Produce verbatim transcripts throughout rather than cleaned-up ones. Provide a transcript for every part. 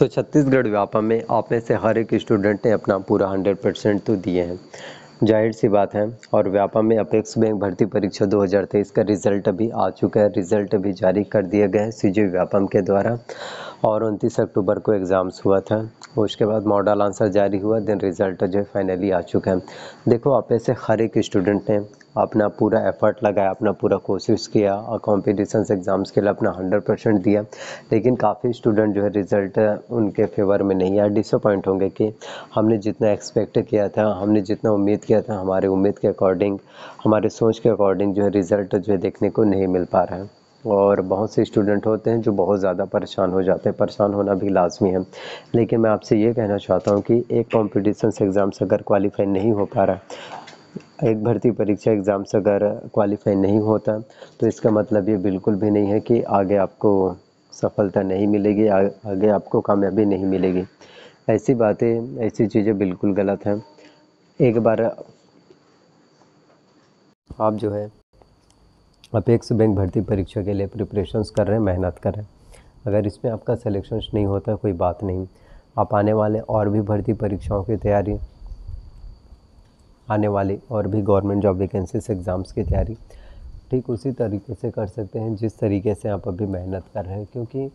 तो छत्तीसगढ़ व्यापम में आप में से हर एक स्टूडेंट ने अपना पूरा सौ परसेंट तो दिए हैं, जाहिर सी बात है। और व्यापम में अपेक्स बैंक भर्ती परीक्षा दो हज़ार तेईस का रिजल्ट अभी आ चुका है, रिजल्ट भी जारी कर दिया गया है सीजी व्यापम के द्वारा। और उनतीस अक्टूबर को एग्ज़ाम्स हुआ था, उसके बाद मॉडल आंसर जारी हुआ, देन रिज़ल्ट जो है फाइनली आ चुका है। देखो, आप ऐसे हर एक स्टूडेंट ने अपना पूरा एफर्ट लगाया, अपना पूरा कोशिश किया और कॉम्पिटिशन एग्ज़ाम्स के लिए अपना हंड्रेड परसेंट दिया, लेकिन काफ़ी स्टूडेंट जो है रिज़ल्ट उनके फेवर में नहीं आया, डिसअपॉइंट होंगे कि हमने जितना एक्सपेक्ट किया था, हमने जितना उम्मीद किया था, हमारे उम्मीद के अकॉर्डिंग, हमारे सोच के अकॉर्डिंग जो है रिज़ल्ट जो है देखने को नहीं मिल पा रहा है। और बहुत से स्टूडेंट होते हैं जो बहुत ज़्यादा परेशान हो जाते हैं, परेशान होना भी लाजमी है। लेकिन मैं आपसे ये कहना चाहता हूँ कि एक कॉम्पिटिशन एग्ज़ाम्स अगर क्वालिफाई नहीं हो पा रहा, एक भर्ती परीक्षा एग्ज़ाम से अगर क्वालिफाई नहीं होता, तो इसका मतलब ये बिल्कुल भी नहीं है कि आगे आपको सफलता नहीं मिलेगी, आगे आपको कामयाबी नहीं मिलेगी। ऐसी बातें, ऐसी चीज़ें बिल्कुल गलत हैं। एक बार आप जो है अपेक्स बैंक भर्ती परीक्षा के लिए प्रिपरेशंस कर रहे हैं, मेहनत कर रहे हैं, अगर इसमें आपका सिलेक्शन नहीं होता कोई बात नहीं, आप आने वाले और भी भर्ती परीक्षाओं की तैयारी, आने वाली और भी गवर्नमेंट जॉब वैकेंसीज एग्ज़ाम्स की तैयारी ठीक उसी तरीके से कर सकते हैं जिस तरीके से आप अभी मेहनत कर रहे हैं, क्योंकि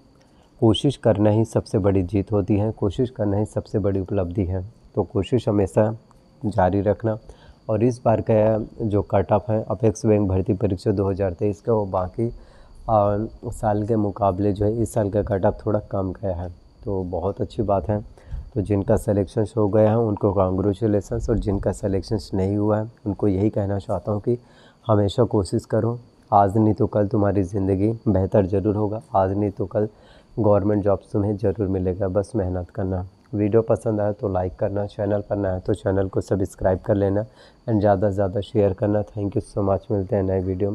कोशिश करना ही सबसे बड़ी जीत होती है, कोशिश करना ही सबसे बड़ी उपलब्धि है। तो कोशिश हमेशा जारी रखना। और इस बार का जो कट ऑफ है अपेक्स बैंक भर्ती परीक्षा दो हज़ार तेईस का, वो बाकी आ, साल के मुकाबले जो है इस साल का कट ऑफ थोड़ा कम गया है, तो बहुत अच्छी बात है। तो जिनका सिलेक्शन हो गया है उनको कांग्रेचुलेसन्स, और जिनका सिलेक्शन नहीं हुआ है उनको यही कहना चाहता हूँ कि हमेशा कोशिश करो, आज नहीं तो कल तुम्हारी ज़िंदगी बेहतर ज़रूर होगा, आज नहीं तो कल गवर्नमेंट जॉब्स तुम्हें ज़रूर मिलेगा, बस मेहनत करना। वीडियो पसंद आया तो लाइक करना, चैनल पर नया है तो चैनल को सब्सक्राइब कर लेना एंड ज़्यादा से ज़्यादा शेयर करना। थैंक यू सो मच, मिलते हैं नए वीडियो में।